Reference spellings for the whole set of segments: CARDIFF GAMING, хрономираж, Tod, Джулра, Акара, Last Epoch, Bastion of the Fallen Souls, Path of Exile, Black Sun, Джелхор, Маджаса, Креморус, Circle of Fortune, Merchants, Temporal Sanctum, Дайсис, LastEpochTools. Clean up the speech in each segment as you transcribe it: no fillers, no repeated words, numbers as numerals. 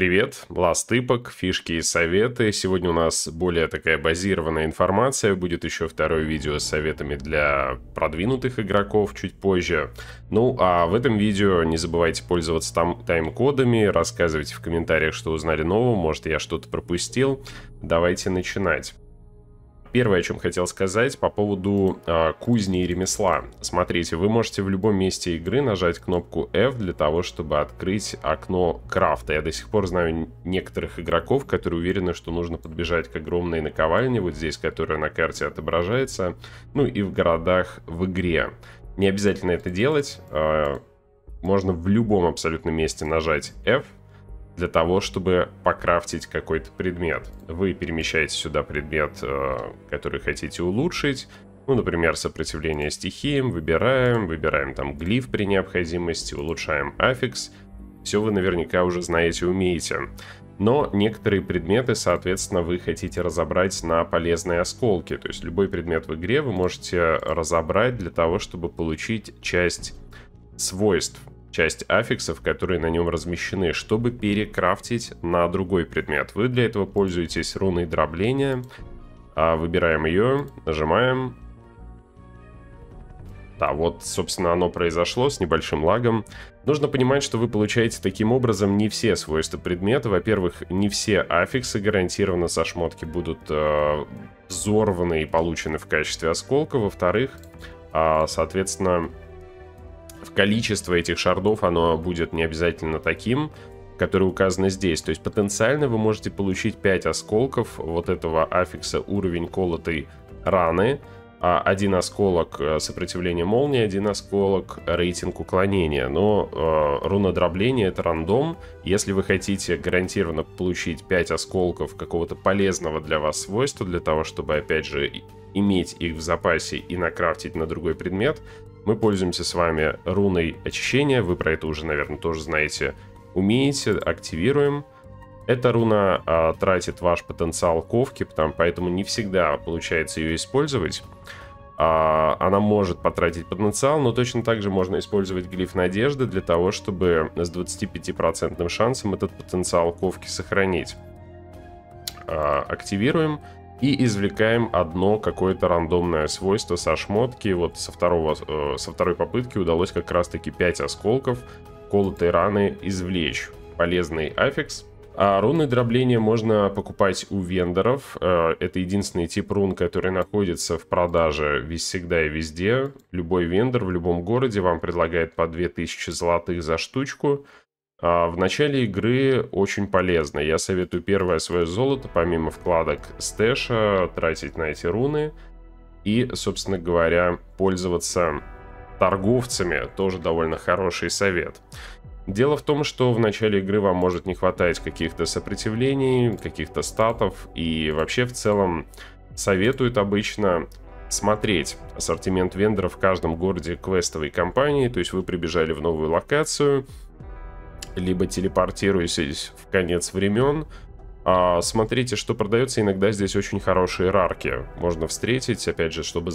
Привет, Last Epoch, фишки и советы. Сегодня у нас более такая базированная информация. Будет еще второе видео с советами для продвинутых игроков чуть позже. Ну а в этом видео не забывайте пользоваться тайм-кодами. Рассказывайте в комментариях, что узнали нового. Может, я что-то пропустил. Давайте начинать. Первое, о чем хотел сказать, по поводу кузни и ремесла. Смотрите, вы можете в любом месте игры нажать кнопку F для того, чтобы открыть окно крафта. Я до сих пор знаю некоторых игроков, которые уверены, что нужно подбежать к огромной наковальне, вот здесь, которая на карте отображается, ну и в городах в игре. Не обязательно это делать, можно в любом абсолютно месте нажать F. Для того, чтобы покрафтить какой-то предмет. Вы перемещаете сюда предмет, который хотите улучшить. Ну, например, сопротивление стихиям. Выбираем там глиф при необходимости, улучшаем аффикс. Все вы наверняка уже знаете, умеете. Но некоторые предметы, соответственно, вы хотите разобрать на полезные осколки. То есть любой предмет в игре вы можете разобрать для того, чтобы получить часть свойств. Часть аффиксов, которые на нем размещены, чтобы перекрафтить на другой предмет. Вы для этого пользуетесь руной дробления. Выбираем ее, нажимаем. Да, вот, собственно, оно произошло с небольшим лагом. Нужно понимать, что вы получаете таким образом не все свойства предмета. Во-первых, не все аффиксы гарантированно со шмотки будут взорваны и получены в качестве осколка. Во-вторых, соответственно... количество этих шардов, оно будет не обязательно таким, которое указано здесь. То есть потенциально вы можете получить 5 осколков вот этого аффикса уровень колотой раны, 1 осколок сопротивления молнии, 1 осколок рейтинг уклонения. Но руна дробления — это рандом. Если вы хотите гарантированно получить 5 осколков какого-то полезного для вас свойства, для того, чтобы опять же иметь их в запасе и накрафтить на другой предмет, мы пользуемся с вами руной очищения. Вы про это уже, наверное, тоже знаете, умеете. Активируем. Эта руна тратит ваш потенциал ковки, поэтому не всегда получается ее использовать. Она может потратить потенциал, но точно так же можно использовать глиф надежды для того, чтобы с 25% шансом этот потенциал ковки сохранить. Активируем. И извлекаем одно какое-то рандомное свойство со шмотки. Вот со второй попытки удалось как раз-таки 5 осколков колотой раны извлечь. Полезный аффикс. А руны дробления можно покупать у вендоров. Это единственный тип рун, который находится в продаже всегда и везде. Любой вендор в любом городе вам предлагает по 2000 золотых за штучку. В начале игры очень полезно. Я советую первое свое золото, помимо вкладок стэша, тратить на эти руны. И, собственно говоря, пользоваться торговцами. Тоже довольно хороший совет. Дело в том, что в начале игры вам может не хватать каких-то сопротивлений, каких-то статов. И вообще в целом советуют обычно... смотреть ассортимент вендоров в каждом городе квестовой компании. То есть вы прибежали в новую локацию... либо телепортируйтесь в конец времен. Смотрите, что продается. Иногда здесь очень хорошие рарки можно встретить. Опять же, чтобы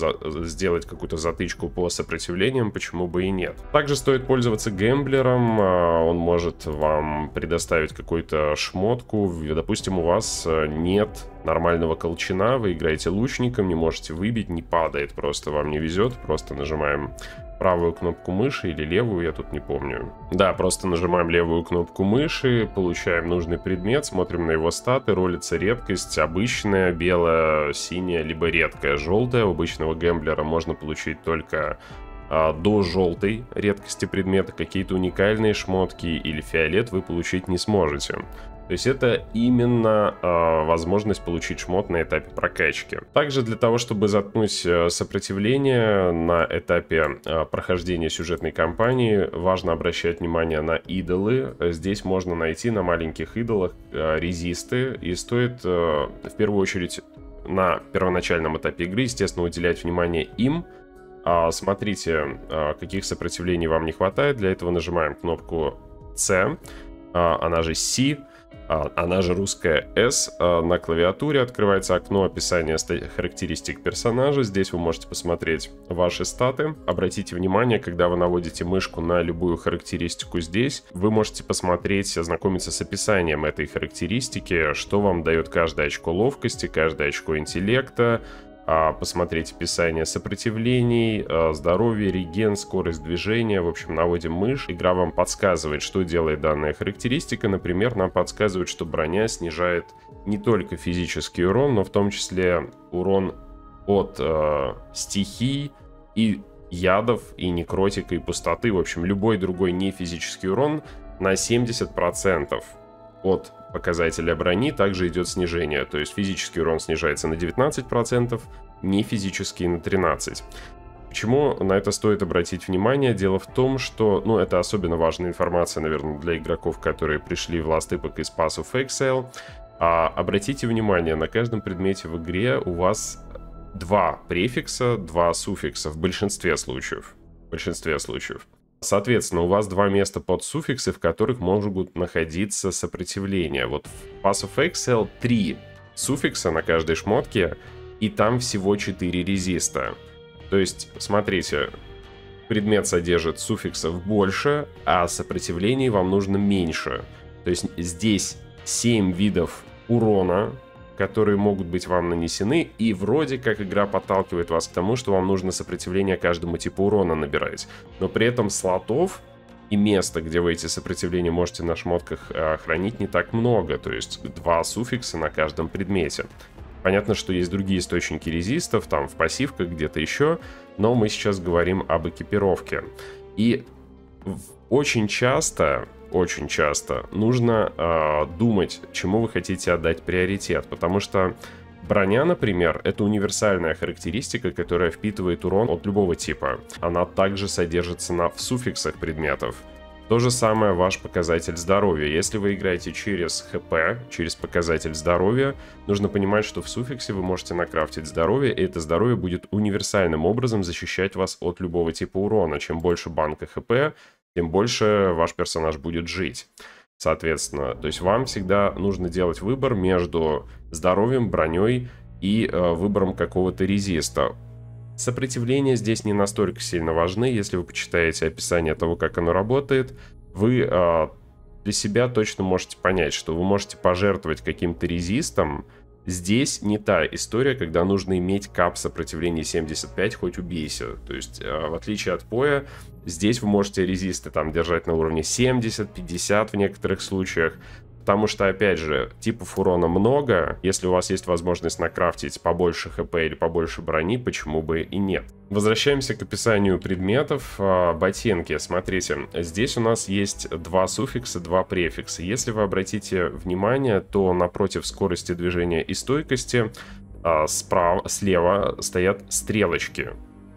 сделать какую-то затычку по сопротивлениям, почему бы и нет. Также стоит пользоваться гэмблером. Он может вам предоставить какую-то шмотку. Допустим, у вас нет нормального колчана, вы играете лучником, не можете выбить, не падает, просто вам не везет. Просто нажимаем правую кнопку мыши или левую, я тут не помню. Да, просто нажимаем левую кнопку мыши, получаем нужный предмет, смотрим на его статы, ролится редкость, обычная, белая, синяя, либо редкая, желтая. У обычного гэмблера можно получить только до желтой редкости предмета. Какие-то уникальные шмотки или фиолет вы получить не сможете. То есть это именно возможность получить шмот на этапе прокачки. Также для того, чтобы заткнуть сопротивление на этапе прохождения сюжетной кампании, важно обращать внимание на идолы. Здесь можно найти на маленьких идолах резисты. И стоит в первую очередь на первоначальном этапе игры, естественно, уделять внимание им. Смотрите, каких сопротивлений вам не хватает. Для этого нажимаем кнопку C, она же C. она же русская S, на клавиатуре открывается окно описания характеристик персонажа. Здесь вы можете посмотреть ваши статы. Обратите внимание, когда вы наводите мышку на любую характеристику здесь, вы можете посмотреть, ознакомиться с описанием этой характеристики, что вам дает каждое очко ловкости, каждое очко интеллекта, посмотреть описание сопротивлений, здоровье, реген, скорость движения. В общем, наводим мышь. Игра вам подсказывает, что делает данная характеристика. Например, нам подсказывает, что броня снижает не только физический урон, но в том числе урон от стихий и ядов, и некротика, и пустоты. В общем, любой другой нефизический урон на 70% от показателя брони также идет снижение, то есть физический урон снижается на 19%, не физический на 13%. Почему на это стоит обратить внимание? Дело в том, что, ну, это особенно важная информация, наверное, для игроков, которые пришли в Last Epoch из Path of Exile. Обратите внимание, на каждом предмете в игре у вас два префикса, два суффикса в большинстве случаев. Соответственно, у вас два места под суффиксы, в которых могут находиться сопротивления. Вот в Path of Exile 3 суффикса на каждой шмотке, и там всего 4 резиста. То есть, смотрите, предмет содержит суффиксов больше, а сопротивлений вам нужно меньше. То есть здесь 7 видов урона, которые могут быть вам нанесены, и вроде как игра подталкивает вас к тому, что вам нужно сопротивление каждому типу урона набирать. Но при этом слотов и места, где вы эти сопротивления можете на шмотках хранить, не так много, то есть два суффикса на каждом предмете. Понятно, что есть другие источники резистов, там в пассивках, где-то еще, но мы сейчас говорим об экипировке. И очень часто нужно думать, чему вы хотите отдать приоритет, потому что броня, например, это универсальная характеристика, которая впитывает урон от любого типа. Она также содержится в суффиксах предметов. То же самое ваш показатель здоровья. Если вы играете через ХП, через показатель здоровья, нужно понимать, что в суффиксе вы можете накрафтить здоровье, и это здоровье будет универсальным образом защищать вас от любого типа урона. Чем больше банка ХП, тем больше ваш персонаж будет жить. Соответственно, то есть вам всегда нужно делать выбор между здоровьем, броней и выбором какого-то резиста. Сопротивления здесь не настолько сильно важны. Если вы почитаете описание того, как оно работает, вы для себя точно можете понять, что вы можете пожертвовать каким-то резистом. Здесь не та история, когда нужно иметь кап сопротивления 75, хоть убейся. То есть, в отличие от поя, здесь вы можете резисты там держать на уровне 70, 50 в некоторых случаях. Потому что, опять же, типов урона много. Если у вас есть возможность накрафтить побольше ХП или побольше брони, почему бы и нет. Возвращаемся к описанию предметов. Ботинки. Смотрите, здесь у нас есть два суффикса, два префикса. Если вы обратите внимание, то напротив скорости движения и стойкости слева стоят стрелочки.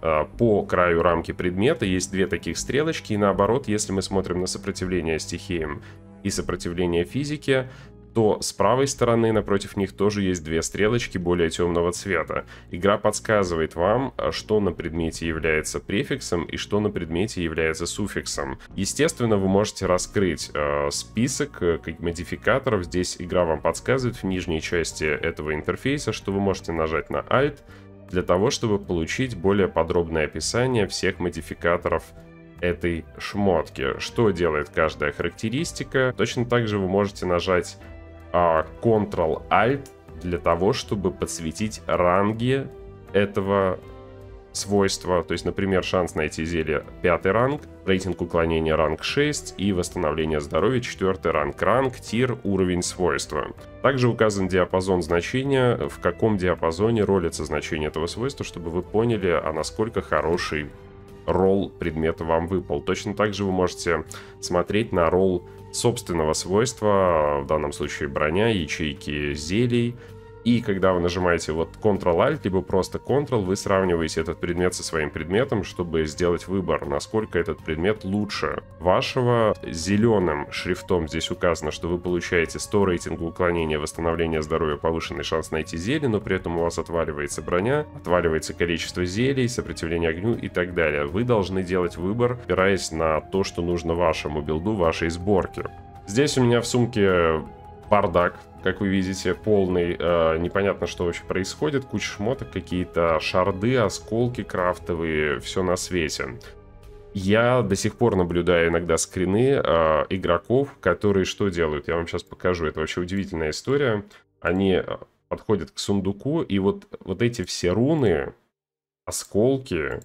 По краю рамки предмета есть две таких стрелочки. И наоборот, если мы смотрим на сопротивление стихиям и сопротивление физике, то с правой стороны напротив них тоже есть две стрелочки более темного цвета. Игра подсказывает вам, что на предмете является префиксом и что на предмете является суффиксом. Естественно, вы можете раскрыть список модификаторов. Здесь игра вам подсказывает в нижней части этого интерфейса, что вы можете нажать на Alt для того, чтобы получить более подробное описание всех модификаторов этой шмотки, что делает каждая характеристика. Точно так же вы можете нажать Ctrl-Alt для того, чтобы подсветить ранги этого свойства. То есть, например, шанс найти зелье 5-й ранг, рейтинг уклонения ранг 6 и восстановление здоровья 4-й ранг, тир, уровень свойства. Также указан диапазон значения, в каком диапазоне ролится значение этого свойства, чтобы вы поняли, а насколько хороший ролл предмета вам выпал. Точно так же вы можете смотреть на ролл собственного свойства, в данном случае броня, ячейки зелий. И когда вы нажимаете вот Ctrl-Alt, либо просто Ctrl, вы сравниваете этот предмет со своим предметом, чтобы сделать выбор, насколько этот предмет лучше вашего. Зеленым шрифтом здесь указано, что вы получаете 100 рейтинга уклонения, восстановления здоровья, повышенный шанс найти зелье, но при этом у вас отваливается броня, отваливается количество зелий, сопротивление огню и так далее. Вы должны делать выбор, опираясь на то, что нужно вашему билду, вашей сборке. Здесь у меня в сумке бардак, как вы видите, полный. Непонятно, что вообще происходит. Куча шмоток, какие-то шарды, осколки крафтовые, все на свете. Я до сих пор наблюдаю иногда скрины игроков, которые что делают? Я вам сейчас покажу. Это вообще удивительная история. Они подходят к сундуку, и вот эти все руны, осколки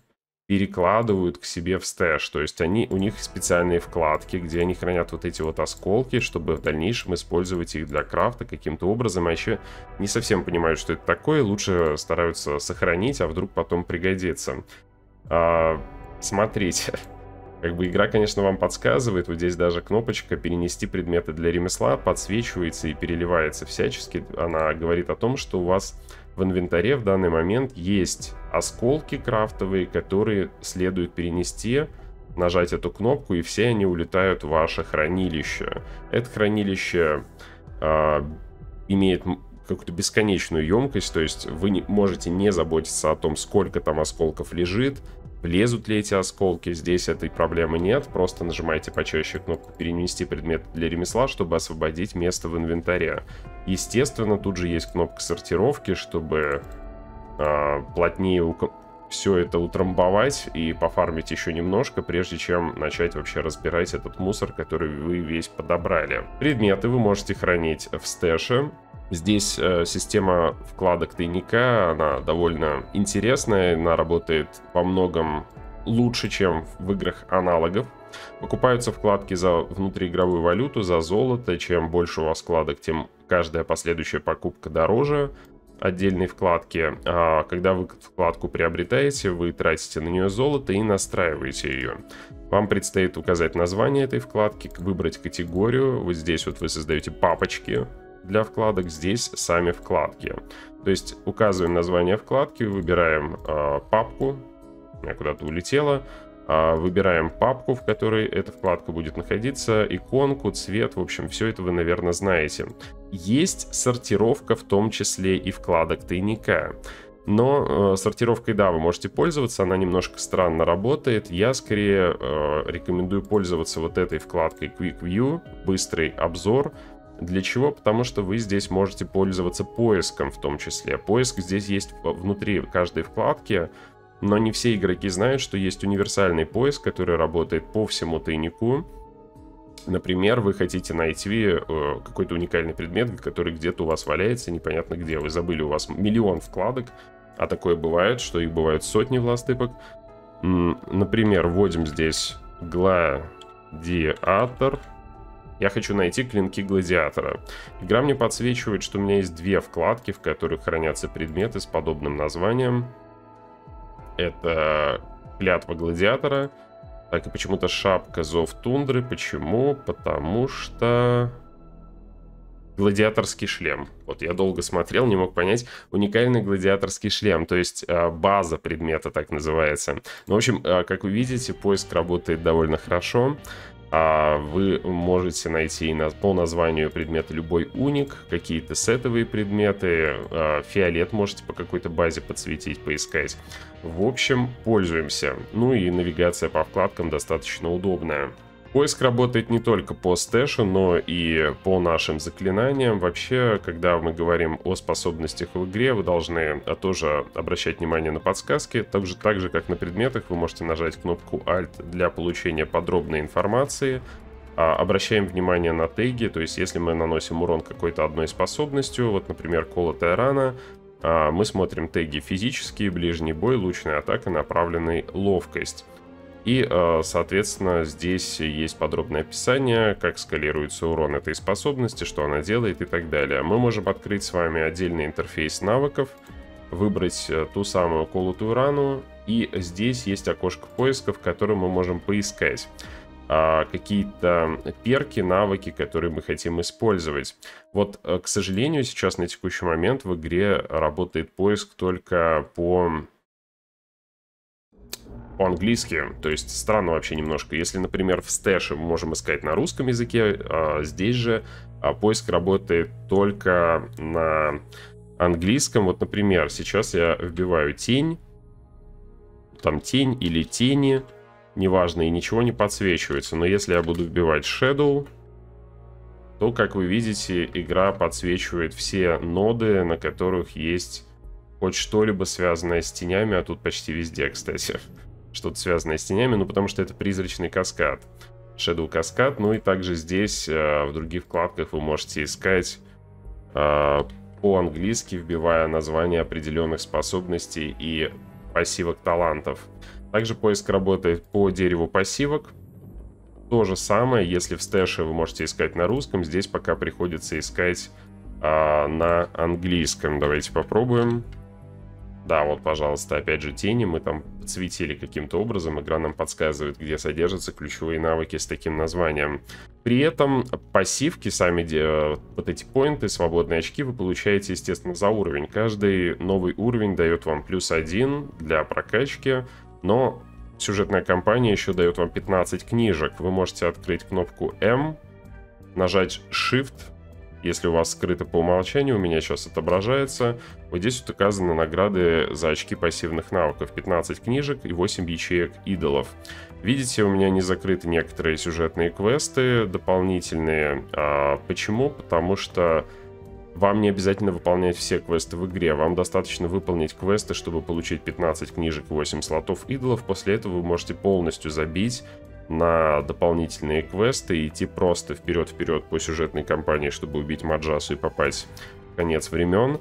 перекладывают к себе в стэш. То есть у них специальные вкладки, где они хранят вот эти вот осколки, чтобы в дальнейшем использовать их для крафта каким-то образом. А еще не совсем понимают, что это такое. Лучше стараются сохранить, а вдруг потом пригодится. Смотрите, как бы игра, конечно, вам подсказывает. Вот здесь даже кнопочка «Перенести предметы для ремесла» подсвечивается и переливается всячески. Она говорит о том, что у вас в инвентаре в данный момент есть осколки крафтовые, которые следует перенести, нажать эту кнопку, и все они улетают в ваше хранилище. Это хранилище имеет какую-то бесконечную емкость, то есть вы можете не заботиться о том, сколько там осколков лежит, влезут ли эти осколки. Здесь этой проблемы нет, просто нажимаете почаще кнопку «Перенести предмет для ремесла», чтобы освободить место в инвентаре. Естественно, тут же есть кнопка сортировки, чтобы плотнее все это утрамбовать и пофармить еще немножко, прежде чем начать вообще разбирать этот мусор, который вы весь подобрали. Предметы вы можете хранить в стэше. Здесь система вкладок тайника, она довольно интересная, она работает во многом лучше, чем в играх аналогов. Покупаются вкладки за внутриигровую валюту, за золото. Чем больше у вас вкладок, тем каждая последующая покупка дороже отдельной вкладки. А когда вы вкладку приобретаете, вы тратите на нее золото и настраиваете ее. Вам предстоит указать название этой вкладки, выбрать категорию. Вот здесь вот вы создаете папочки для вкладок, здесь сами вкладки. То есть указываем название вкладки, выбираем папку. Я куда-то улетела. Выбираем папку, в которой эта вкладка будет находиться, иконку, цвет. В общем, все это вы, наверное, знаете. Есть сортировка, в том числе и вкладок тайника. Но сортировкой, да, вы можете пользоваться, она немножко странно работает. Я скорее рекомендую пользоваться вот этой вкладкой Quick View, быстрый обзор. Для чего? Потому что вы здесь можете пользоваться поиском в том числе. Поиск здесь есть внутри каждой вкладки, но не все игроки знают, что есть универсальный поиск, который работает по всему тайнику. Например, вы хотите найти какой-то уникальный предмет, который где-то у вас валяется, непонятно где. Вы забыли, у вас миллион вкладок, а такое бывает, что их бывают сотни в Last Epoch. Например, вводим здесь «Гладиатор». Я хочу найти клинки гладиатора. Игра мне подсвечивает, что у меня есть две вкладки, в которых хранятся предметы с подобным названием. Это «Клятва гладиатора», так и почему-то «Шапка зов тундры». Почему? Потому что гладиаторский шлем. Вот я долго смотрел, не мог понять. Уникальный гладиаторский шлем, то есть база предмета так называется. Ну, в общем, как вы видите, поиск работает довольно хорошо. Вы можете найти по названию предмета любой уник, какие-то сетовые предметы, фиолет можете по какой-то базе подсветить, поискать. В общем, пользуемся. Ну и навигация по вкладкам достаточно удобная. Поиск работает не только по стэшу, но и по нашим заклинаниям. Вообще, когда мы говорим о способностях в игре, вы должны тоже обращать внимание на подсказки. Так же, как на предметах, вы можете нажать кнопку Alt для получения подробной информации. Обращаем внимание на теги, то есть если мы наносим урон какой-то одной способностью, вот, например, колотая рана, мы смотрим теги «Физический», «Ближний бой», «Лучная атака», «Направленный», «Ловкость». И, соответственно, здесь есть подробное описание, как скалируется урон этой способности, что она делает и так далее. Мы можем открыть с вами отдельный интерфейс навыков, выбрать ту самую колотую рану, и здесь есть окошко поиска, в котором мы можем поискать какие-то перки, навыки, которые мы хотим использовать. Вот, к сожалению, сейчас на текущий момент в игре работает поиск только по-английски, то есть странно вообще немножко. Если, например, в стэше мы можем искать на русском языке, здесь же поиск работает только на английском. Вот, например, сейчас я вбиваю «тень», там «тень» или «тени», неважно, и ничего не подсвечивается. Но если я буду вбивать «shadow», то, как вы видите, игра подсвечивает все ноды, на которых есть хоть что-либо связанное с тенями, а тут почти везде, кстати, что-то связанное с тенями, ну потому что это призрачный каскад, Shadow каскад, ну и также здесь в других вкладках вы можете искать по-английски, вбивая название определенных способностей и пассивок талантов. Также поиск работает по дереву пассивок. То же самое, если в стэше вы можете искать на русском, здесь пока приходится искать на английском. Давайте попробуем. Да, вот, пожалуйста, опять же тени. Мы там подсветили каким-то образом. Игра нам подсказывает, где содержатся ключевые навыки с таким названием. При этом пассивки, сами вот эти поинты, свободные очки вы получаете, естественно, за уровень. Каждый новый уровень дает вам +1 для прокачки, но сюжетная кампания еще дает вам 15 книжек. Вы можете открыть кнопку M, нажать Shift, если у вас скрыто по умолчанию, у меня сейчас отображается. Вот здесь вот указаны награды за очки пассивных навыков. 15 книжек и 8 ячеек идолов. Видите, у меня не закрыты некоторые сюжетные квесты дополнительные. Почему? Потому что вам не обязательно выполнять все квесты в игре. Вам достаточно выполнить квесты, чтобы получить 15 книжек и 8 слотов идолов. После этого вы можете полностью забить на дополнительные квесты и идти просто вперед-вперед по сюжетной кампании, чтобы убить Маджасу и попасть в конец времен.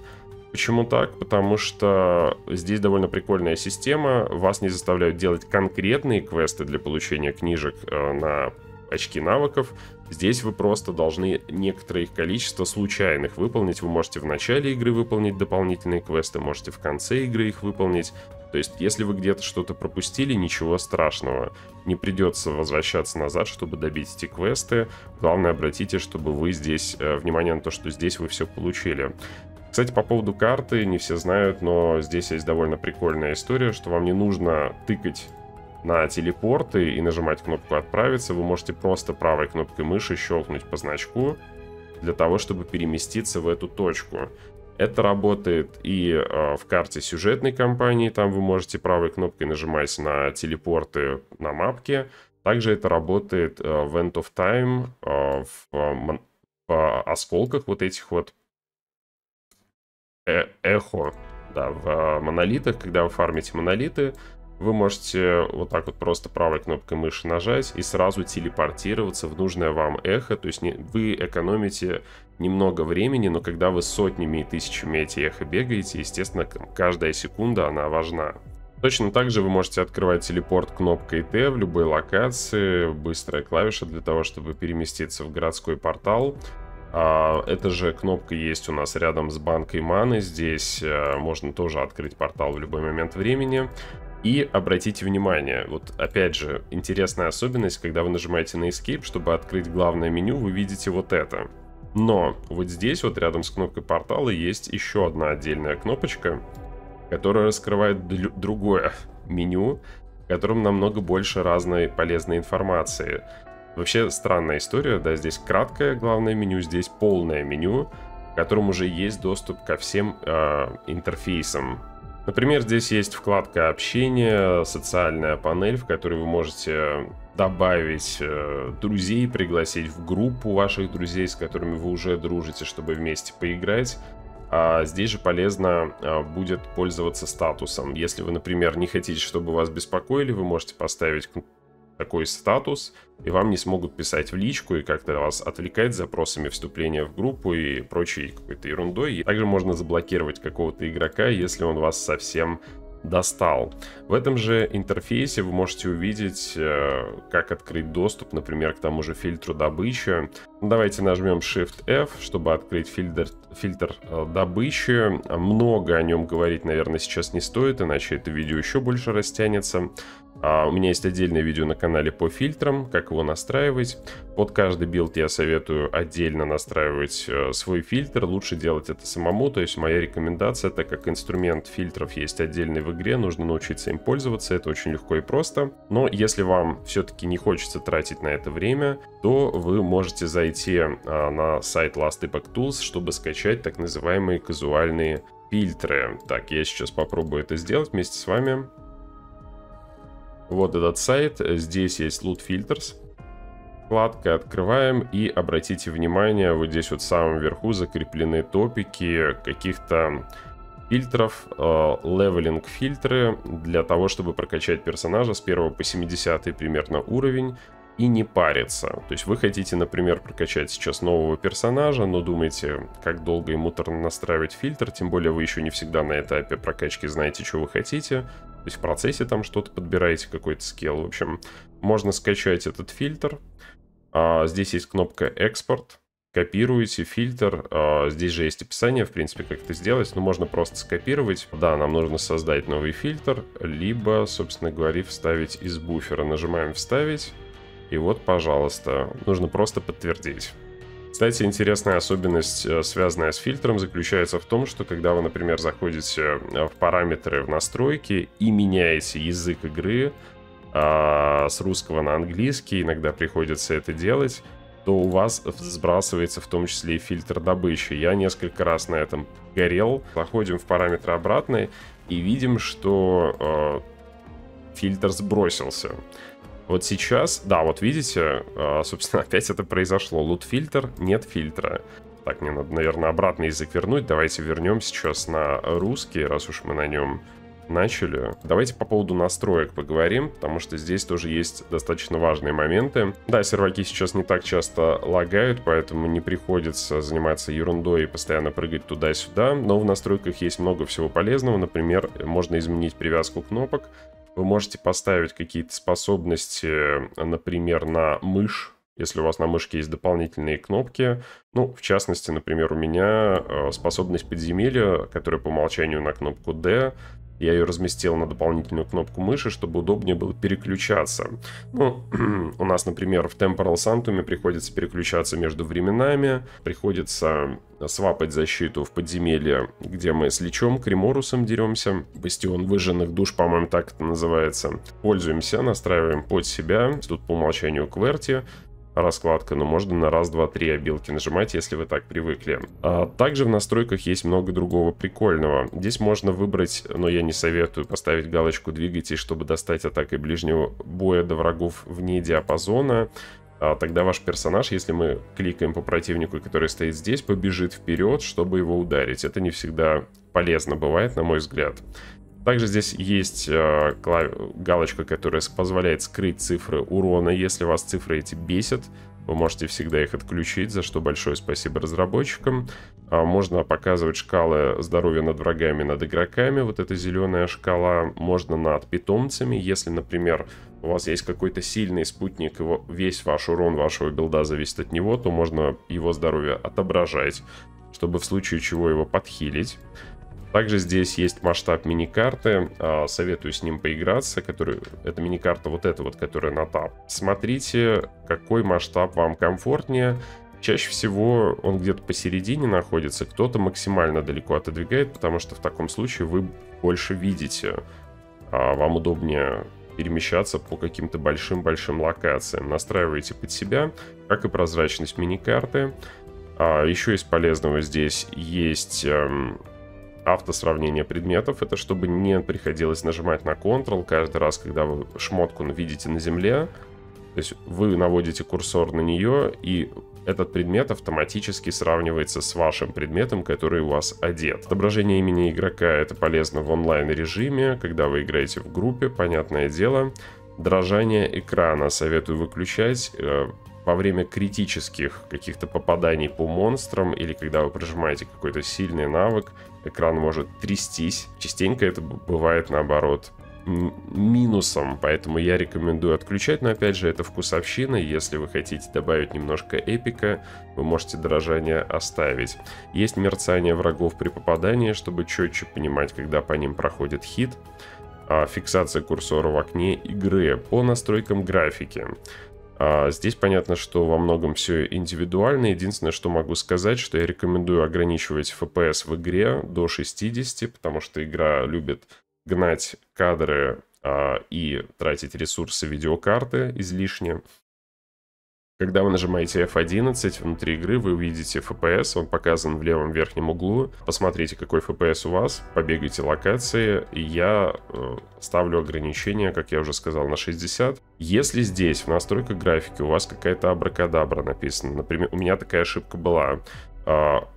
Почему так? Потому что здесь довольно прикольная система. Вас не заставляют делать конкретные квесты для получения книжек на очки навыков. Здесь вы просто должны некоторое их количество случайных выполнить. Вы можете в начале игры выполнить дополнительные квесты, можете в конце игры их выполнить. То есть, если вы где-то что-то пропустили, ничего страшного. Не придется возвращаться назад, чтобы добить эти квесты. Главное, обратите, чтобы вы здесь внимание на то, что здесь вы все получили. Кстати, по поводу карты, не все знают, но здесь есть довольно прикольная история, что вам не нужно тыкать на телепорты и нажимать кнопку «Отправиться». Вы можете просто правой кнопкой мыши щелкнуть по значку для того, чтобы переместиться в эту точку. Это работает и в карте сюжетной кампании. Там вы можете правой кнопкой нажимать на телепорты на мапке. Также это работает в End of Time, в осколках вот этих вот эхо. Да, в монолитах, когда вы фармите монолиты, вы можете вот так вот просто правой кнопкой мыши нажать и сразу телепортироваться в нужное вам эхо. То есть вы экономите немного времени, но когда вы сотнями и тысячами эти эхо бегаете, естественно, каждая секунда, она важна. Точно так же вы можете открывать телепорт кнопкой Т в любой локации. Быстрая клавиша для того, чтобы переместиться в городской портал. Эта же кнопка есть у нас рядом с банкой маны. Здесь можно тоже открыть портал в любой момент времени. И обратите внимание, вот опять же, интересная особенность, когда вы нажимаете на Escape, чтобы открыть главное меню, вы видите вот это. Но вот здесь вот рядом с кнопкой портала есть еще одна отдельная кнопочка, которая раскрывает другое меню, в котором намного больше разной полезной информации. Вообще странная история, да, здесь краткое главное меню, здесь полное меню, в котором уже есть доступ ко всем интерфейсам. Например, здесь есть вкладка «Общение», социальная панель, в которой вы можете добавить друзей, пригласить в группу ваших друзей, с которыми вы уже дружите, чтобы вместе поиграть. А здесь же полезно будет пользоваться статусом. Если вы, например, не хотите, чтобы вас беспокоили, вы можете поставить такой статус, и вам не смогут писать в личку и как-то вас отвлекать запросами вступления в группу и прочей какой-то ерундой. И также можно заблокировать какого-то игрока, если он вас совсем достал. В этом же интерфейсе вы можете увидеть, как открыть доступ, например, к тому же фильтру добычи. Давайте нажмем Shift F, чтобы открыть фильтр добычи. Много о нем говорить, наверное, сейчас не стоит, иначе это видео еще больше растянется. У меня есть отдельное видео на канале по фильтрам, как его настраивать. Под каждый билд я советую отдельно настраивать свой фильтр. Лучше делать это самому, то есть моя рекомендация, так как инструмент фильтров есть отдельный в игре, нужно научиться им пользоваться, это очень легко и просто. Но если вам все-таки не хочется тратить на это время, то вы можете зайти на сайт LastEpochTools, чтобы скачать так называемые казуальные фильтры. Так, я сейчас попробую это сделать вместе с вами. Вот этот сайт, здесь есть Loot Filters. вкладка, открываем и обратите внимание, вот здесь вот в самом верху закреплены топики каких-то фильтров, левелинг фильтры для того, чтобы прокачать персонажа с 1 по 70 примерно уровень и не париться. То есть вы хотите, например, прокачать сейчас нового персонажа, но думаете, как долго и муторно настраивать фильтр, тем более вы еще не всегда на этапе прокачки знаете, что вы хотите. То есть в процессе там что-то подбираете, какой-то скилл. В общем, можно скачать этот фильтр. Здесь есть кнопка «Экспорт». Копируете фильтр. Здесь же есть описание, в принципе, как это сделать. Но можно просто скопировать. Да, нам нужно создать новый фильтр, либо, собственно говоря, вставить из буфера. Нажимаем «Вставить». И вот, пожалуйста, нужно просто подтвердить. Кстати, интересная особенность, связанная с фильтром, заключается в том, что когда вы, например, заходите в параметры в настройки и меняете язык игры с русского на английский, иногда приходится это делать, то у вас сбрасывается в том числе и фильтр добычи. Я несколько раз на этом горел. Заходим в параметры обратные и видим, что фильтр сбросился. Вот сейчас, да, вот видите, собственно, опять это произошло. Лут-фильтр, нет фильтра. Так, мне надо, наверное, обратный язык вернуть. Давайте вернем сейчас на русский, раз уж мы на нем начали. Давайте по поводу настроек поговорим, потому что здесь тоже есть достаточно важные моменты. Да, серваки сейчас не так часто лагают, поэтому не приходится заниматься ерундой и постоянно прыгать туда-сюда. Но в настройках есть много всего полезного. Например, можно изменить привязку кнопок. Вы можете поставить какие-то способности, например, на мышь, если у вас на мышке есть дополнительные кнопки. Ну, в частности, например, у меня способность подземелья, которая по умолчанию на кнопку D. Я ее разместил на дополнительную кнопку мыши, чтобы удобнее было переключаться. Ну, у нас, например, в Temporal Sanctum приходится переключаться между временами, приходится свапать защиту в подземелье, где мы с Личом, Креморусом деремся. Бастион выжженных душ, по-моему, так это называется. Пользуемся, настраиваем под себя. Тут по умолчанию кверти. Раскладка, но можно на раз, два, три обилки нажимать, если вы так привыкли. Также в настройках есть много другого прикольного. Здесь можно выбрать, но я не советую, поставить галочку «Двигайтесь», чтобы достать атакой ближнего боя до врагов вне диапазона. Тогда ваш персонаж, если мы кликаем по противнику, который стоит здесь, побежит вперед, чтобы его ударить. Это не всегда полезно бывает, на мой взгляд. Также здесь есть галочка, которая позволяет скрыть цифры урона. Если вас цифры эти бесят, вы можете всегда их отключить, за что большое спасибо разработчикам. Можно показывать шкалы здоровья над врагами, над игроками. Вот эта зеленая шкала. Можно над питомцами. Если, например, у вас есть какой-то сильный спутник, его, весь ваш урон вашего билда зависит от него, то можно его здоровье отображать, чтобы в случае чего его подхилить. Также здесь есть масштаб миникарты, советую с ним поиграться, это миникарта вот эта вот, которая на таб. Смотрите, какой масштаб вам комфортнее, чаще всего он где-то посередине находится, кто-то максимально далеко отодвигает, потому что в таком случае вы больше видите, вам удобнее перемещаться по каким-то большим-большим локациям. Настраиваете под себя, как и прозрачность миникарты. Еще из полезного здесь есть... автосравнение предметов, это чтобы не приходилось нажимать на Ctrl каждый раз, когда вы шмотку видите на земле. То есть вы наводите курсор на нее, и этот предмет автоматически сравнивается с вашим предметом, который у вас одет. Отображение имени игрока — это полезно в онлайн-режиме, когда вы играете в группе, понятное дело. Дрожание экрана советую выключать во время критических каких-то попаданий по монстрам, или когда вы прожимаете какой-то сильный навык, экран может трястись. Частенько это бывает, наоборот, минусом, поэтому я рекомендую отключать, но, опять же, это вкусовщина. Если вы хотите добавить немножко эпика, вы можете дрожание оставить. Есть мерцание врагов при попадании, чтобы четче понимать, когда по ним проходит хит. Фиксация курсора в окне игры. По настройкам графики. Здесь понятно, что во многом все индивидуально. Единственное, что могу сказать, что я рекомендую ограничивать FPS в игре до 60, потому что игра любит гнать кадры и тратить ресурсы видеокарты излишне. Когда вы нажимаете F11 внутри игры, вы увидите FPS, он показан в левом верхнем углу. Посмотрите, какой FPS у вас, побегайте локации. Я ставлю ограничение, как я уже сказал, на 60. Если здесь в настройках графики у вас какая-то абракадабра написана, например, у меня такая ошибка была.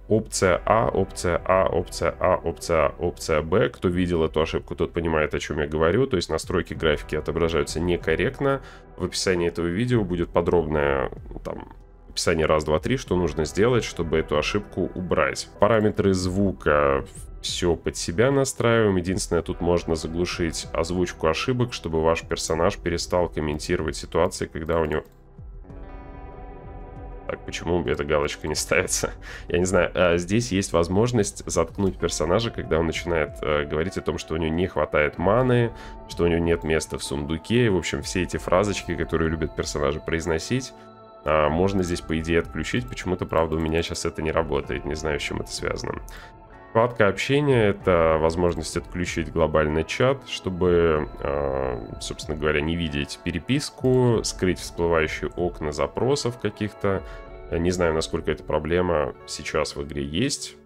Опция А, опция А, опция А, опция А, опция Б. Кто видел эту ошибку, тот понимает, о чем я говорю. То есть настройки графики отображаются некорректно. В описании этого видео будет подробное там описание раз, два, три, что нужно сделать, чтобы эту ошибку убрать. Параметры звука все под себя настраиваем. Единственное, тут можно заглушить озвучку ошибок, чтобы ваш персонаж перестал комментировать ситуации, когда у него... Так, почему эта галочка не ставится? Я не знаю. Здесь есть возможность заткнуть персонажа, когда он начинает говорить о том, что у него не хватает маны, что у него нет места в сундуке. В общем, все эти фразочки, которые любят персонажи произносить, можно здесь, по идее, отключить. Почему-то, правда, у меня сейчас это не работает. Не знаю, с чем это связано. Вкладка общения — это возможность отключить глобальный чат, чтобы, собственно говоря, не видеть переписку, скрыть всплывающие окна запросов каких-то. Не знаю, насколько эта проблема сейчас в игре есть.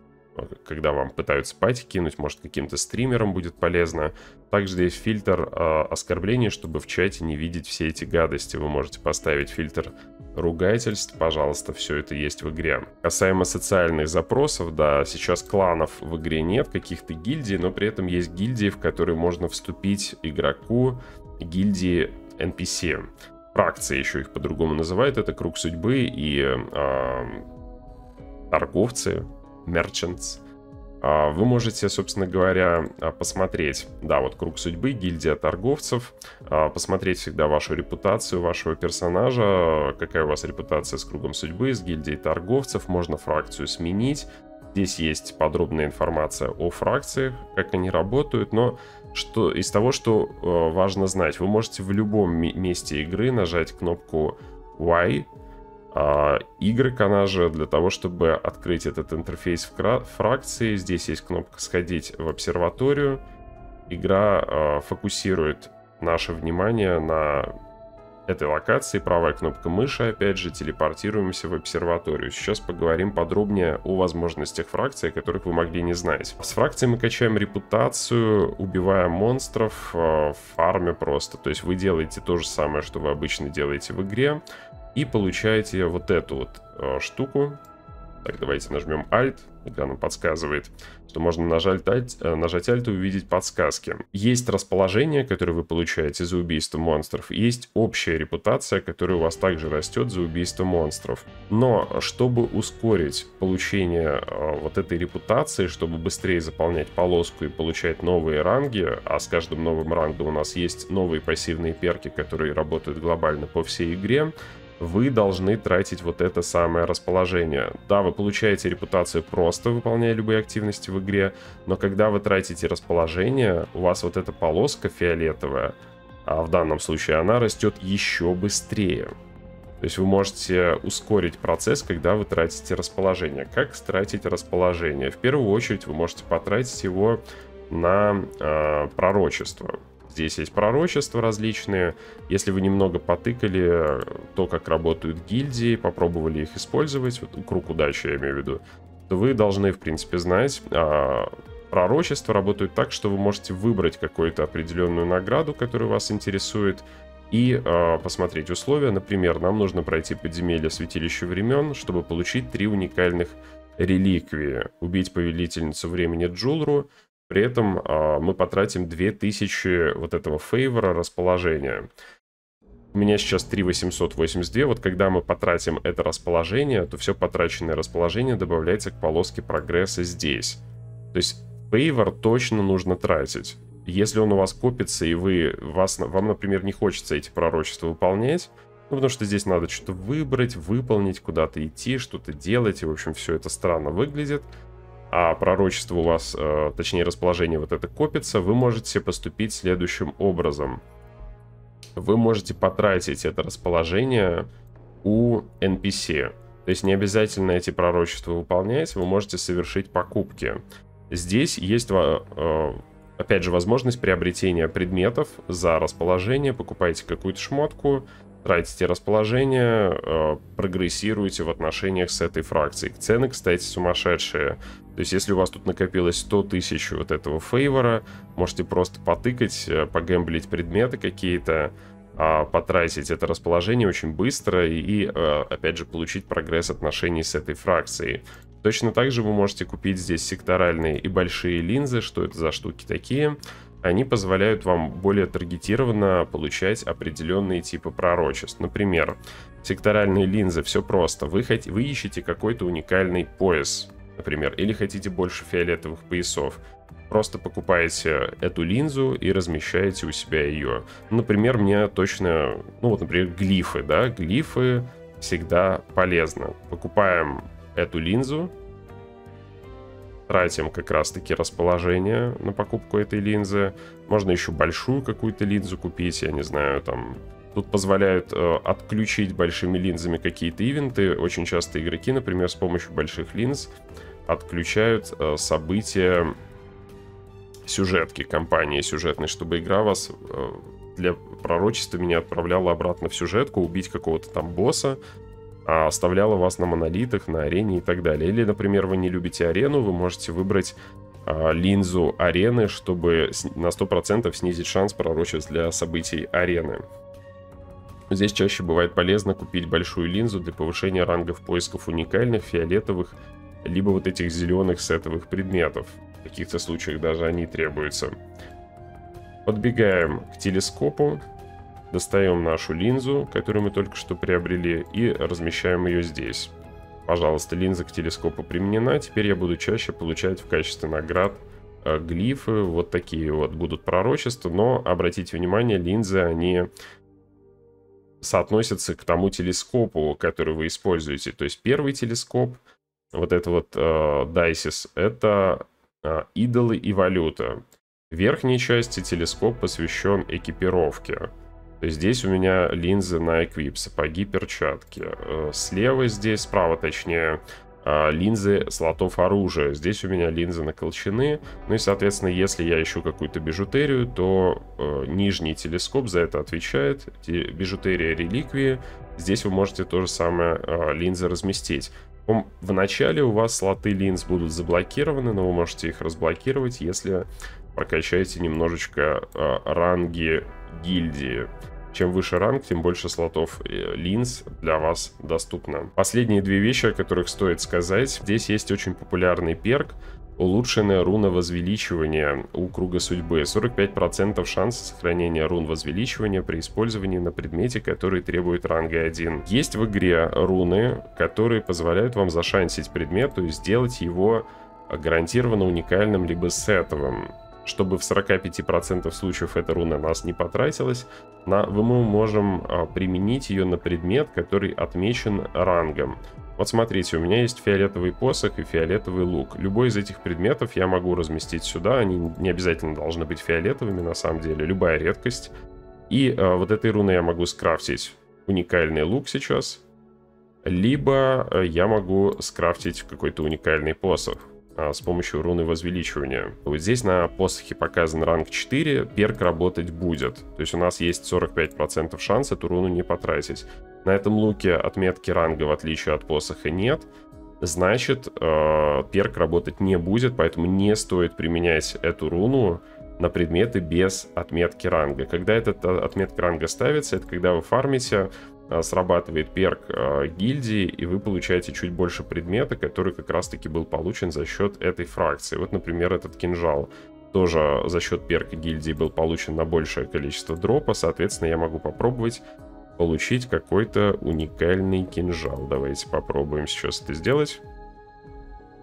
Когда вам пытаются пати кинуть, может, каким-то стримерам будет полезно. Также здесь фильтр оскорблений, чтобы в чате не видеть все эти гадости. Вы можете поставить фильтр ругательств, пожалуйста, все это есть в игре. Касаемо социальных запросов, да, сейчас кланов в игре нет, каких-то гильдий, но при этом есть гильдии, в которые можно вступить игроку, гильдии NPC. Фракции еще их по-другому называют, это круг судьбы и торговцы. Merchants. Вы можете, собственно говоря, посмотреть, да, вот круг судьбы, гильдия торговцев, посмотреть всегда вашу репутацию, вашего персонажа, какая у вас репутация с кругом судьбы, с гильдией торговцев, можно фракцию сменить. Здесь есть подробная информация о фракциях, как они работают, но что из того, что важно знать, вы можете в любом месте игры нажать кнопку Y, игрок, она же, для того, чтобы открыть этот интерфейс фракции. Здесь есть кнопка «Сходить в обсерваторию». Игра фокусирует наше внимание на этой локации. Правая кнопка мыши, опять же, телепортируемся в обсерваторию. Сейчас поговорим подробнее о возможностях фракции, о которых вы могли не знать. С фракции мы качаем репутацию, убивая монстров в фарме просто. То есть вы делаете то же самое, что вы обычно делаете в игре. И получаете вот эту вот штуку. Так, давайте нажмем Alt, когда нам подсказывает, что можно нажать Alt и увидеть подсказки. Есть расположение, которое вы получаете за убийство монстров. Есть общая репутация, которая у вас также растет за убийство монстров. Но чтобы ускорить получение вот этой репутации, чтобы быстрее заполнять полоску и получать новые ранги, а с каждым новым рангом у нас есть новые пассивные перки, которые работают глобально по всей игре, вы должны тратить вот это самое расположение. Да, вы получаете репутацию, просто выполняя любые активности в игре, но когда вы тратите расположение, у вас вот эта полоска фиолетовая, а в данном случае она растет еще быстрее. То есть вы можете ускорить процесс, когда вы тратите расположение. Как тратить расположение? В первую очередь вы можете потратить его на пророчество. Здесь есть пророчества различные. Если вы немного потыкали то, как работают гильдии, попробовали их использовать, вот, круг удачи я имею в виду, то вы должны, в принципе, знать. Пророчества работают так, что вы можете выбрать какую-то определенную награду, которая вас интересует, и посмотреть условия. Например, нам нужно пройти подземелье Святилища Времен, чтобы получить 3 уникальных реликвии. Убить Повелительницу Времени Джулру. При этом мы потратим 2000 вот этого фейвора расположения. У меня сейчас 3882. Вот когда мы потратим это расположение, то все потраченное расположение добавляется к полоске прогресса здесь. То есть фейвор точно нужно тратить. Если он у вас копится и вам, например, не хочется эти пророчества выполнять, ну, потому что здесь надо что-то выбрать, выполнить, куда-то идти, что-то делать, и, в общем, все это странно выглядит. А пророчество у вас, точнее расположение вот это копится, вы можете поступить следующим образом. Вы можете потратить это расположение у NPC. То есть не обязательно эти пророчества выполнять, вы можете совершить покупки. Здесь есть, опять же, возможность приобретения предметов за расположение. Покупаете какую-то шмотку, Тратите расположение, прогрессируете в отношениях с этой фракцией. Цены, кстати, сумасшедшие. То есть, если у вас тут накопилось 100 тысяч вот этого фейвора, можете просто потыкать, погэмблить предметы какие-то, потратить это расположение очень быстро и, опять же, получить прогресс отношений с этой фракцией. Точно так же вы можете купить здесь секторальные и большие линзы. Что это за штуки такие? Они позволяют вам более таргетированно получать определенные типы пророчеств. Например, секторальные линзы, все просто. Вы ищете какой-то уникальный пояс, например, или хотите больше фиолетовых поясов. Просто покупаете эту линзу и размещаете у себя ее. Например, мне точно, ну вот, например, глифы, да, глифы всегда полезно. Покупаем эту линзу. Тратим как раз-таки расположение на покупку этой линзы. Можно еще большую какую-то линзу купить, я не знаю, там... Тут позволяют отключить большими линзами какие-то ивенты. Очень часто игроки, например, с помощью больших линз отключают события сюжетки, кампании сюжетной, чтобы игра вас для пророчества меня отправляла обратно в сюжетку, убить какого-то там босса, оставляла вас на монолитах, на арене и так далее. Или, например, вы не любите арену, вы можете выбрать линзу арены, чтобы на 100% снизить шанс пророчеств для событий арены. Здесь чаще бывает полезно купить большую линзу для повышения рангов поисков уникальных, фиолетовых, либо вот этих зеленых сетовых предметов. В каких-то случаях даже они требуются. Подбегаем к телескопу. Достаем нашу линзу, которую мы только что приобрели, и размещаем ее здесь. Пожалуйста, линза к телескопу применена. Теперь я буду чаще получать в качестве наград глифы. Вот такие вот будут пророчества. Но обратите внимание, линзы, они соотносятся к тому телескопу, который вы используете. То есть первый телескоп, вот это вот Дайсис, это идолы и валюта. В верхней части телескоп посвящен экипировке. Здесь у меня линзы на эквип, сапоги, перчатки. Слева здесь, справа точнее, линзы слотов оружия. Здесь у меня линзы на колчаны. Ну и, соответственно, если я ищу какую-то бижутерию, то нижний телескоп за это отвечает. Бижутерия, реликвии. Здесь вы можете то же самое линзы разместить. В начале у вас слоты линз будут заблокированы, но вы можете их разблокировать, если прокачаете немножечко ранги гильдии. Чем выше ранг, тем больше слотов линз для вас доступно. Последние две вещи, о которых стоит сказать. Здесь есть очень популярный перк. Улучшенная руна возвеличивания у круга судьбы. 45% шанса сохранения рун возвеличивания при использовании на предмете, который требует ранга 1. Есть в игре руны, которые позволяют вам зашансить предмет, то есть сделать его гарантированно уникальным либо сетовым. Чтобы в 45% случаев эта руна нас не потратилась, мы можем применить ее на предмет, который отмечен рангом. Вот смотрите, у меня есть фиолетовый посох и фиолетовый лук. Любой из этих предметов я могу разместить сюда, они не обязательно должны быть фиолетовыми, на самом деле, любая редкость. И вот этой руной я могу скрафтить уникальный лук сейчас, либо я могу скрафтить какой-то уникальный посох с помощью руны возвеличивания. Вот здесь на посохе показан ранг 4, перк работать будет. То есть у нас есть 45% шанс эту руну не потратить. На этом луке отметки ранга, в отличие от посоха, нет. Значит, перк работать не будет, поэтому не стоит применять эту руну на предметы без отметки ранга. Когда эта отметка ранга ставится, это когда вы фармите, срабатывает перк гильдии, и вы получаете чуть больше предмета, который как раз-таки был получен за счет этой фракции. Вот, например, этот кинжал тоже за счет перка гильдии был получен на большее количество дропа. Соответственно, я могу попробовать получить какой-то уникальный кинжал. Давайте попробуем сейчас это сделать.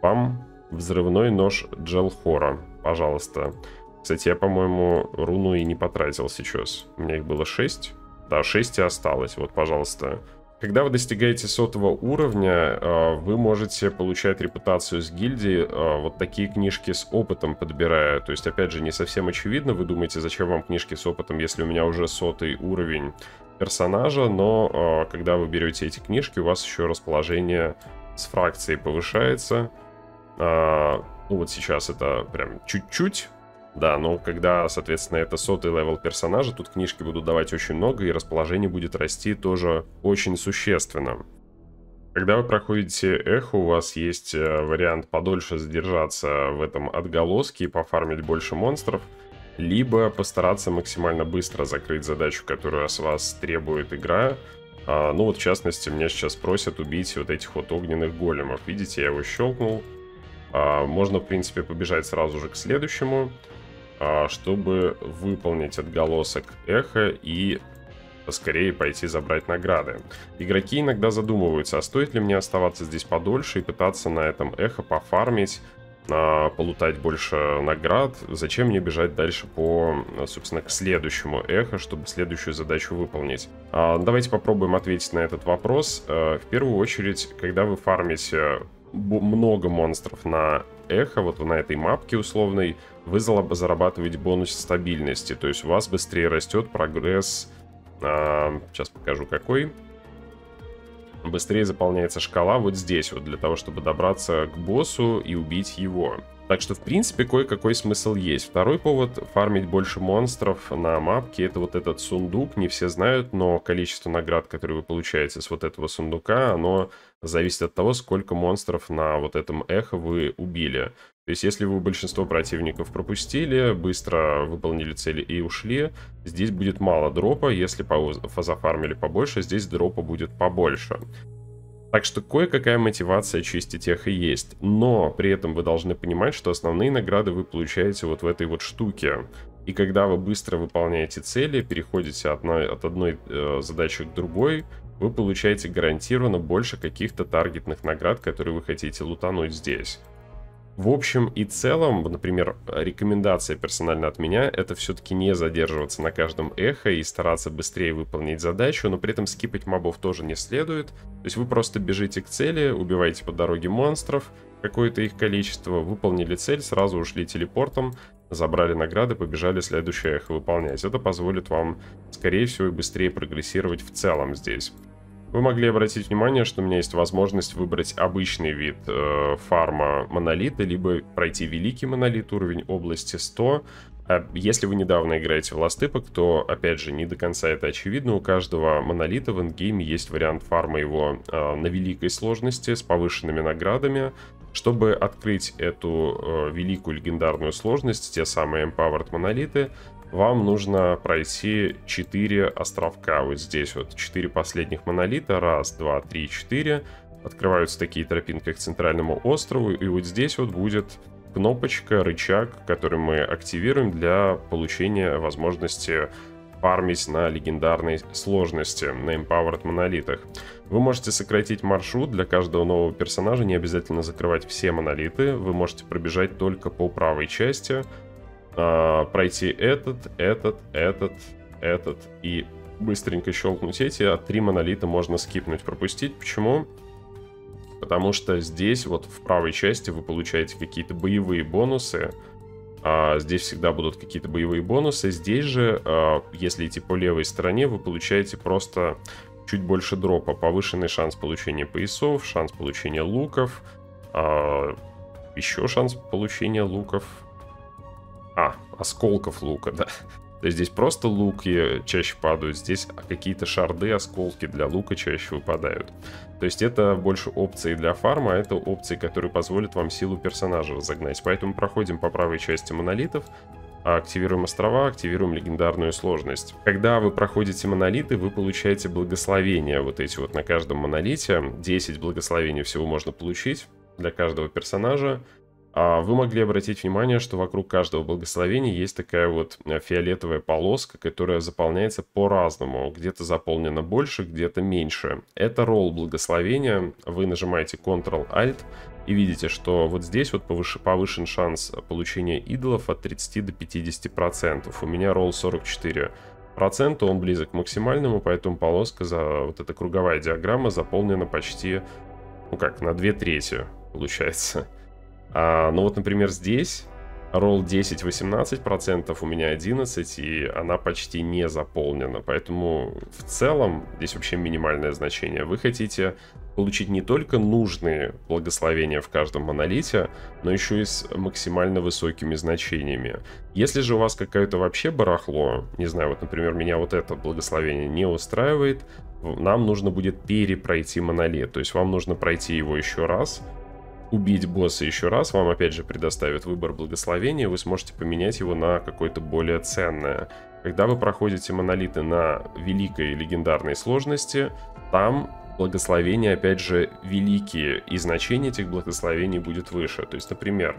Пам! Взрывной нож Джелхора. Пожалуйста. Кстати, я, по-моему, руну и не потратил сейчас. У меня их было 6. Да, 6 и осталось, вот, пожалуйста. Когда вы достигаете 100-го уровня, вы можете получать репутацию с гильдии. Вот такие книжки с опытом подбирая. То есть, опять же, не совсем очевидно. Вы думаете, зачем вам книжки с опытом, если у меня уже 100-й уровень персонажа. Но когда вы берете эти книжки, у вас еще расположение с фракцией повышается. Ну вот сейчас это прям чуть-чуть. Да, но когда, соответственно, это 100-й левел персонажа, тут книжки будут давать очень много, и расположение будет расти тоже очень существенно. Когда вы проходите эхо, у вас есть вариант подольше задержаться в этом отголоске и пофармить больше монстров, либо постараться максимально быстро закрыть задачу, которую с вас требует игра. Ну вот, в частности, меня сейчас просят убить вот этих вот огненных големов. Видите, я его щелкнул. Можно, в принципе, побежать сразу же к следующему, чтобы выполнить отголосок эхо и скорее пойти забрать награды. Игроки иногда задумываются, а стоит ли мне оставаться здесь подольше и пытаться на этом эхо пофармить, полутать больше наград. Зачем мне бежать дальше по, собственно, к следующему эхо, чтобы следующую задачу выполнить? Давайте попробуем ответить на этот вопрос. В первую очередь, когда вы фармите много монстров на эхо, вот на этой мапке условной, вы зарабатываете бонус стабильности. То есть у вас быстрее растет прогресс. Сейчас покажу какой. Быстрее заполняется шкала вот здесь вот, для того, чтобы добраться к боссу и убить его. Так что, в принципе, кое-какой смысл есть. Второй повод фармить больше монстров на мапке — это вот этот сундук. Не все знают, но количество наград, которые вы получаете с вот этого сундука, оно зависит от того, сколько монстров на вот этом эхо вы убили. То есть, если вы большинство противников пропустили, быстро выполнили цели и ушли, здесь будет мало дропа. Если зафармили побольше, здесь дропа будет побольше. Так что кое-какая мотивация чистить эхо есть. Но при этом вы должны понимать, что основные награды вы получаете вот в этой вот штуке. И когда вы быстро выполняете цели, переходите от одной задачи к другой, вы получаете гарантированно больше каких-то таргетных наград, которые вы хотите лутануть здесь. В общем и целом, например, рекомендация персонально от меня — это все-таки не задерживаться на каждом эхо и стараться быстрее выполнить задачу, но при этом скипать мобов тоже не следует. То есть вы просто бежите к цели, убиваете по дороге монстров, какое-то их количество, выполнили цель, сразу ушли телепортом, забрали награды, побежали следующее эхо выполнять. Это позволит вам, скорее всего, и быстрее прогрессировать в целом здесь. Вы могли обратить внимание, что у меня есть возможность выбрать обычный вид фарма монолита, либо пройти великий монолит, уровень области 100. Если вы недавно играете в Last Epoch, то, опять же, не до конца это очевидно. У каждого монолита в эндгейме есть вариант фарма его на великой сложности с повышенными наградами. Чтобы открыть эту великую легендарную сложность, те самые Empowered монолиты, вам нужно пройти 4 островка, вот здесь вот, 4 последних монолита, 1, 2, 3, 4. Открываются такие тропинки к центральному острову, и вот здесь вот будет кнопочка, рычаг, который мы активируем для получения возможности фармить на легендарной сложности, на Empowered монолитах. Вы можете сократить маршрут для каждого нового персонажа, не обязательно закрывать все монолиты, вы можете пробежать только по правой части, пройти этот и быстренько щелкнуть эти, а 3 монолита можно скипнуть, пропустить. Почему? Потому что здесь вот в правой части вы получаете какие-то боевые бонусы, здесь всегда будут какие-то боевые бонусы, здесь же, если идти по левой стороне, вы получаете просто чуть больше дропа, повышенный шанс получения поясов, шанс получения луков, еще шанс получения луков. Осколков лука, да. То есть здесь просто луки чаще падают, здесь какие-то шарды, осколки для лука чаще выпадают. То есть это больше опции для фарма, а это опции, которые позволят вам силу персонажа разогнать. Поэтому проходим по правой части монолитов, активируем острова, активируем легендарную сложность. Когда вы проходите монолиты, вы получаете благословения. Вот эти вот на каждом монолите. 10 благословений всего можно получить для каждого персонажа. Вы могли обратить внимание, что вокруг каждого благословения есть такая вот фиолетовая полоска, которая заполняется по-разному. Где-то заполнено больше, где-то меньше. Это ролл благословения. Вы нажимаете Ctrl-Alt и видите, что вот здесь вот повышен шанс получения идолов от 30 до 50%. У меня ролл 44%, он близок к максимальному, поэтому полоска, вот эта круговая диаграмма, заполнена почти, ну как, на 2/3 получается. Ну вот, например, здесь Ролл 10, 18%, у меня 11, и она почти не заполнена. Поэтому в целом здесь вообще минимальное значение. Вы хотите получить не только нужные благословения в каждом монолите, но еще и с максимально высокими значениями. Если же у вас какое-то вообще барахло, не знаю, вот, например, меня вот это благословение не устраивает, нам нужно будет перепройти монолит. То есть вам нужно пройти его еще раз, убить босса еще раз, вам опять же предоставят выбор благословения, вы сможете поменять его на какое-то более ценное. Когда вы проходите монолиты на великой легендарной сложности, там благословения опять же великие, и значение этих благословений будет выше. То есть, например,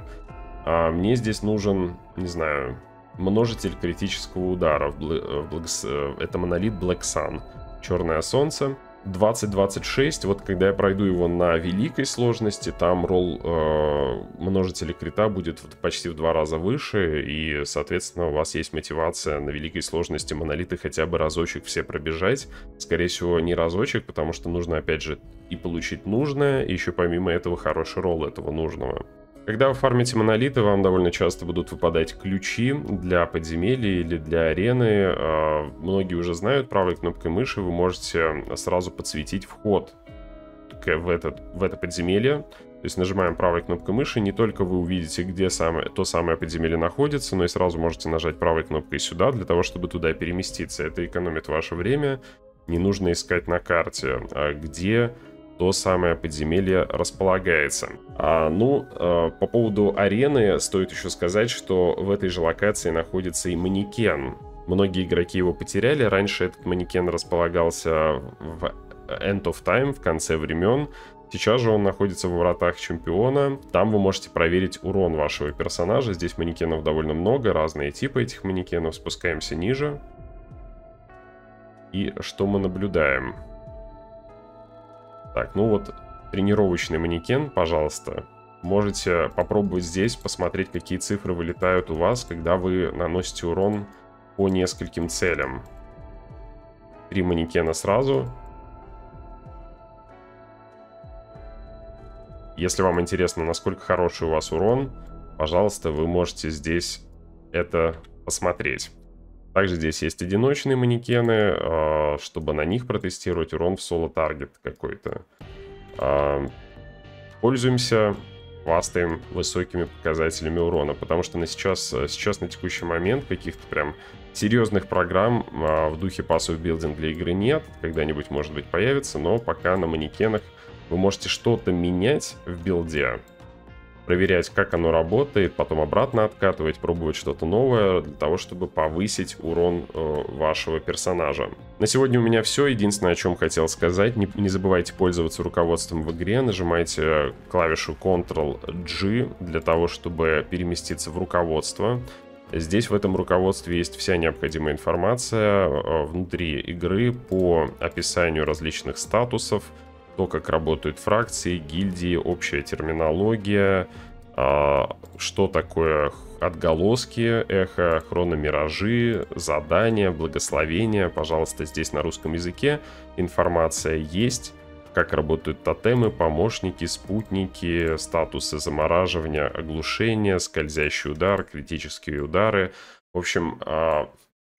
мне здесь нужен, не знаю, множитель критического удара. Это монолит Black Sun, черное солнце. 20-26, вот когда я пройду его на великой сложности, там ролл множителя крита будет почти в 2 раза выше, и, соответственно, у вас есть мотивация на великой сложности монолиты хотя бы разочек все пробежать. Скорее всего, не разочек, потому что нужно, опять же, и получить нужное, и еще помимо этого хороший ролл этого нужного. Когда вы фармите монолиты, вам довольно часто будут выпадать ключи для подземелья или для арены. Многие уже знают, правой кнопкой мыши вы можете сразу подсветить вход в это подземелье. То есть нажимаем правой кнопкой мыши, не только вы увидите, где то самое подземелье находится, но и сразу можете нажать правой кнопкой сюда, для того, чтобы туда переместиться. Это экономит ваше время, не нужно искать на карте, где то самое подземелье располагается. По поводу арены стоит еще сказать, что в этой же локации находится и манекен. Многие игроки его потеряли. Раньше этот манекен располагался в End of Time, в конце времен. Сейчас же он находится во вратах чемпиона. Там вы можете проверить урон вашего персонажа. Здесь манекенов довольно много, разные типы этих манекенов. Спускаемся ниже. И что мы наблюдаем? Так, ну вот тренировочный манекен, пожалуйста. Можете попробовать здесь посмотреть, какие цифры вылетают у вас, когда вы наносите урон по нескольким целям. 3 манекена сразу. Если вам интересно, насколько хороший у вас урон, пожалуйста, вы можете здесь это посмотреть. Также здесь есть одиночные манекены, чтобы на них протестировать урон в соло-таргет какой-то. Пользуемся, хвастаем высокими показателями урона, потому что сейчас на текущий момент каких-то прям серьезных программ в духе пассив-билдинг для игры нет. Когда-нибудь, может быть, появится, но пока на манекенах вы можете что-то менять в билде, проверять, как оно работает, потом обратно откатывать, пробовать что-то новое для того, чтобы повысить урон вашего персонажа. На сегодня у меня все. Единственное, о чем хотел сказать, не забывайте пользоваться руководством в игре. Нажимайте клавишу Ctrl-G для того, чтобы переместиться в руководство. Здесь в этом руководстве есть вся необходимая информация внутри игры по описанию различных статусов, то, как работают фракции, гильдии, общая терминология, что такое отголоски, эхо, хрономиражи, задания, благословения. Пожалуйста, здесь на русском языке информация есть, как работают тотемы, помощники, спутники, статусы замораживания, оглушения, скользящий удар, критические удары. В общем,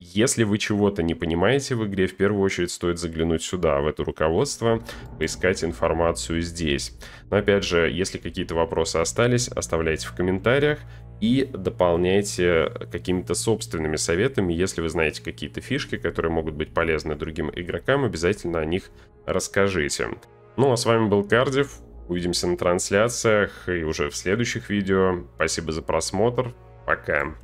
если вы чего-то не понимаете в игре, в первую очередь стоит заглянуть сюда, в это руководство, поискать информацию здесь. Но опять же, если какие-то вопросы остались, оставляйте в комментариях и дополняйте какими-то собственными советами. Если вы знаете какие-то фишки, которые могут быть полезны другим игрокам, обязательно о них расскажите. Ну а с вами был Cardiff, увидимся на трансляциях и уже в следующих видео. Спасибо за просмотр, пока.